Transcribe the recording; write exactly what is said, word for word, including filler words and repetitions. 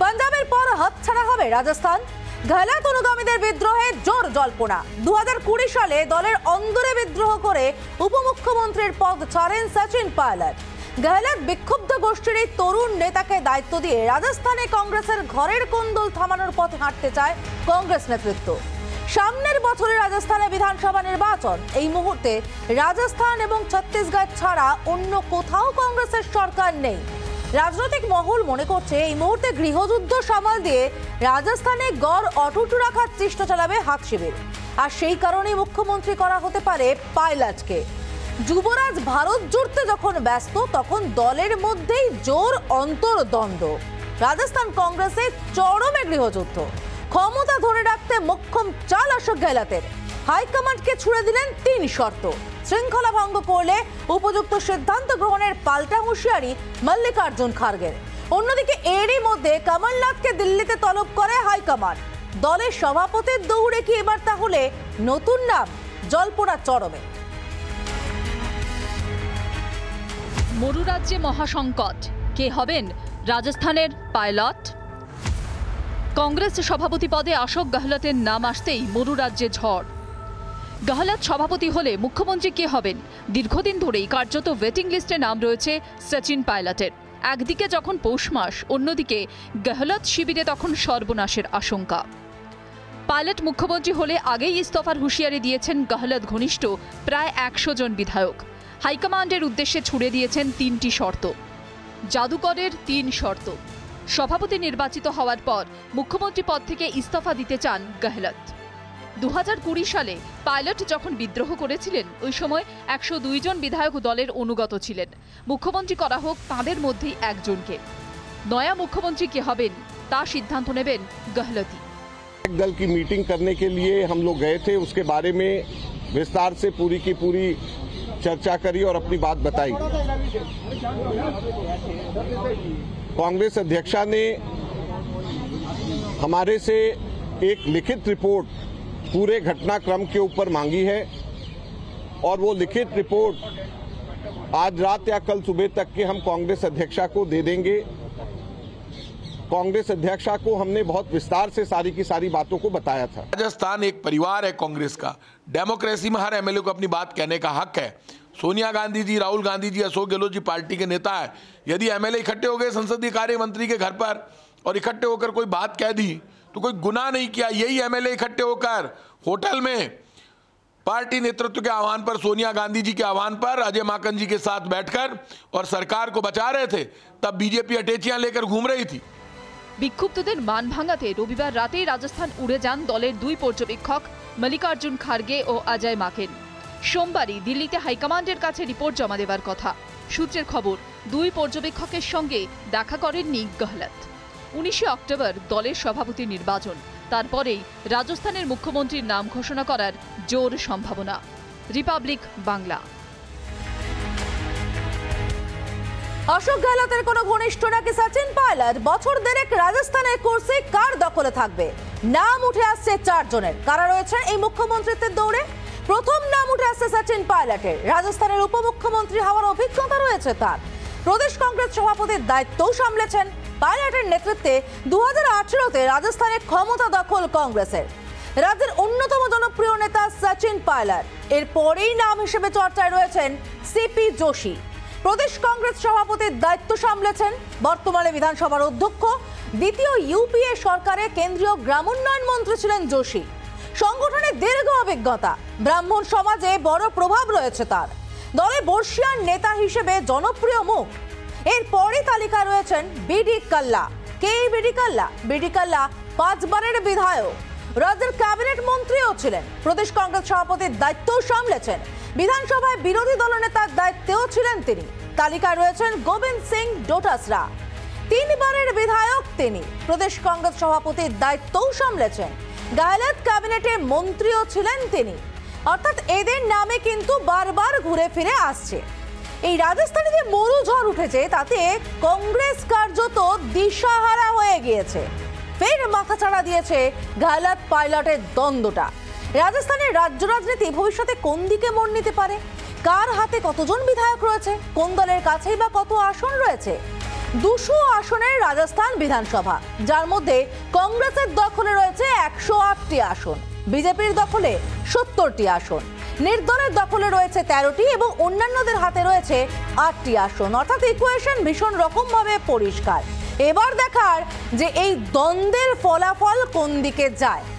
पंजाबेर पर हातछाड़ा होबे राजस्थान। घायलात अनुगामीदेर बिद्रोहे जोर जल्पना। दो हज़ार बीस साले दलेर अंदरे बिद्रोह करे उपमुख्यमंत्रीर पद छाड़ेन सचिन पायलट। गहलत विक्षुब्ध गोष्ठीर तरुण नेता के दायित्व दिए राजस्थाने कांग्रेसेर घरेर कोंदल थामानोर पथे हाँटते चाय कांग्रेस नेतृत्व। सामनेर बछरे राजस्थाने विधानसभा निर्वाचन। एई मुहूर्ते राजस्थान एबं छत्तीसगढ़ छाड़ा अन्य कोथाओ कांग्रेसेर सरकार नेई। राजनैतिक महल मने करछे एई मुहूर्ते गृहयुद्ध सामाल दिए राजस्थाने गड़ अटुट राखार चेष्टा चालाबे हाथ शिविर। आर सेई कारणे मुख्यमंत्री करा होते पारे पायलटके। युवराज भारत जुड़ते जखन व्यस्त तखन दलेर मध्येई जोर अंतर्द्वंद्व। राजस्थान कांग्रेसेर चरमे गृहयुद्ध। क्षमता धरे राखते मुख्यम चाल अशोक गहलोतेर। हाईकमांडके छुड़े दिलेन तीन शर्त। श्रृंखला भंग करले उपयुक्त सिद्धांत ग्रहणेर पाल्टा हुशियारी मल्लिकार्जुन खाड़गे। अन्यदिके एरई मध्ये कमलनाथके दिल्लीते तलब करे हाईकमांड। दलेर सभापतिर दौड़े कि एबार ताहले नतुन नाम जल्पना चरमे। मरुराज्ये महासंकट। के हबेन राजस्थानेर पायलट? कांग्रेस सभापति पदे अशोक गहलोतेर नाम आसतेई मरुराज्ये झड़। गहलोत सभापति होले मुख्यमंत्री के हबेन? दीर्घदिन धरेई कार्यत वेटिंग लिस्टे नाम रयेछे सचिन पायलटेर। एकदिके जखन पौष मास अन्यदिके गहलोत शिबिरे तखन सर्वनाशेर आशंका। पायलट मुख्यमंत्री होले आगेई इस्तफार हुशियारी दियेछेन गहलोत घनिष्ठ प्राय एकशो जन विधायक। हाईकमांडेर उद्देश्ये छुड़े दियेछेन तीनटी शर्त। जादुकरेर तीन शर्त। सभापति निर्वाचित हवार पर मुख्यमंत्री पद थेके इस्तफा दिते चान गहलोत। दो हज़ार बीस साले पायलट जखन विद्रोह करेछिलेन ओई समय एक सौ दो जन विधायक दलेर अनुगत छिलेन। मुख्यमंत्री करा होक तादेर मध्येई एकजनके। नया मुख्यमंत्री के हबेन ता सिद्धांत नेबेन गहलोती। एक दल की मीटिंग करने के लिए हम लोग गए थे, उसके बारे में विस्तार से पूरी की पूरी चर्चा करी और अपनी बात बताई। कांग्रेस अध्यक्षा ने हमारे से एक लिखित रिपोर्ट पूरे घटनाक्रम के ऊपर मांगी है और वो लिखित रिपोर्ट आज रात या कल सुबह तक के हम कांग्रेस अध्यक्षा को दे देंगे। कांग्रेस अध्यक्षा को हमने बहुत विस्तार से सारी की सारी बातों को बताया था। राजस्थान एक परिवार है कांग्रेस का। डेमोक्रेसी में हर एमएलए को अपनी बात कहने का हक है। सोनिया गांधी जी, राहुल गांधी जी, अशोक गहलोत जी पार्टी के नेता है। यदि एमएलए इकट्ठे हो गए संसदीय कार्य मंत्री के घर पर और इकट्ठे होकर कोई बात कह दी तो कोई गुनाह नहीं किया। यही एमएलए इकट्ठे होकर होटल में पार्टी नेतृत्व के आह्वान पर, सोनिया गांधी जी के आह्वान पर, अजय माकन जी के साथ बैठकर और सरकार को बचा रहे थे। तब बीजेपी अटैचियां लेकर घूम रही थी। विक्षुब्धदेर मान भांगाते रविवार रातेई राजस्थान उड़े जान दलेर दुई पर्यवेक्षक मल्लिकार्जुन खाड़गे और अजय माकेन। सोमवारई दिल्लीते हाईकमांडेर काछे रिपोर्ट जमा देवार कथा। सूत्रेर खबर दुई पर्यवेक्षकेर संगे देखा करेननि गहलोत। उन्नीस अक्टोबर दलेर सभापति निर्वाचन। तारपरेई राजस्थानेर मुख्यमंत्रीर नाम घोषणा करार जोर सम्भावना। रिपाब्लिक बांगला। अशोक गहलोतेर कोनो घनिष्ठ नाकि सचिन पायलट? बछर देरेक राजस्थानेर कोर्से कार दखले थाकबे? नाम उठे आसছে चार जনের। कारा রয়েছে এই মুখ্যমন্ত্রীত্বের দৌড়ে? প্রথম নাম উঠে আসছে সচিন পাইলটের। রাজস্থানের উপমুখ্যমন্ত্রী হওয়ার অভিজ্ঞতা রয়েছে তার। প্রদেশ কংগ্রেস সভাপতির দায়িত্বও সামলেছেন। পাইলটের নেতৃত্বে दो हज़ार अठारह তে রাজস্থানে ক্ষমতা দখল কংগ্রেসের। রাজ্যের অন্যতম জনপ্রিয় নেতা সচিন পাইলট। এরপরেই নাম হিসেবে চর্চায় রয়েছেন সিপি जोशी। प्रदेश कांग्रेस सभापति दायित्व सामलेছেন। बर्तमाने विधानसभार अध्यक्ष। द्वितीय यूपीए सरकारे केंद्रीय ग्रामोन्नयन मंत्री छिलेন जोशी। संगठने दीर्घ अभिज्ञता। ब्राह्मण समाजे बड़ प्रभाव रयेছে তার। दले बर्षियान नेता हिसेबे जनप्रिय मुख। एरपरই তালিকায় রয়েছেন বিডি কাল্লা। কে বিডি কাল্লা? বিডি কাল্লা পাঁচবারের বিধায়ক। রাজ্যের ক্যাবিনেট মন্ত্রীও ছিলেন। প্রদেশ কংগ্রেস সভাপতির দায়িত্ব সামলেছেন। विधानसभा बिरोधी दलनेतार दायित्वेও ছিলেন তিনি। তালিকায় রয়েছেন গোবিंद सिंह डोटासरा। তিনবারের বিধায়ক তিনি। প্রদেশ কংগ্রেস সভাপতির দায়িত্বও সামলেছেন। গহলোত ক্যাবিনেটে মন্ত্রীও ছিলেন তিনি। অর্থাৎ এদের নামে কিন্তু বারবার ঘুরে ফিরে আসছে। এই রাজস্থানে যে মরু ঝড় উঠেছে তাতে কংগ্রেস কার্যত দিশাহারা হয়ে গিয়েছে। ফের মাথাচাড়া দিয়েছে গহলোত পাইলটের দ্বন্দ্বটা। राजस्थान राज्य राजनीति भविष्य कोन दिके मोड़ निते पारे? कार हाथे कतजन विधायक रयेछे? कोन दलेर काछेई बा कत आसन रयेछे? দুশো আসনের রাজস্থান বিধানসভা, যার মধ্যে কংগ্রেসের দখলে রয়েছে একশো আটটি আসন, বিজেপির দখলে সত্তরটি আসন, নির্দলের দখলে রয়েছে তেরোটি এবং অন্যান্যদের হাতে রয়েছে আটটি আসন। অর্থাৎ ইকুয়েশন ভীষণ রকমভাবে পরিষ্কার। এবার দেখার যে এই দ্বন্দ্বের ফলাফল কোন দিকে যায়।